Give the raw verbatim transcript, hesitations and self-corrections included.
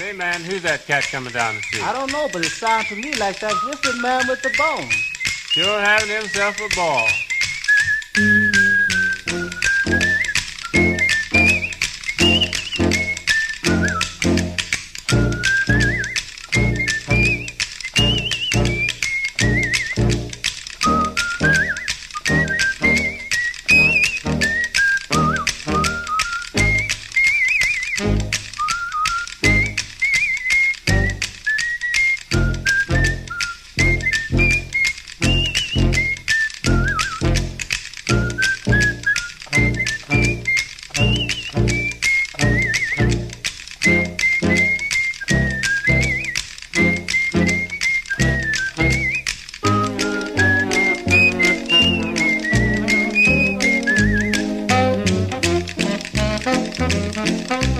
Say, man, who's that cat coming down the street? I don't know, but it sounds to me like that wicked man with the bone. Sure having himself a ball. Thank you.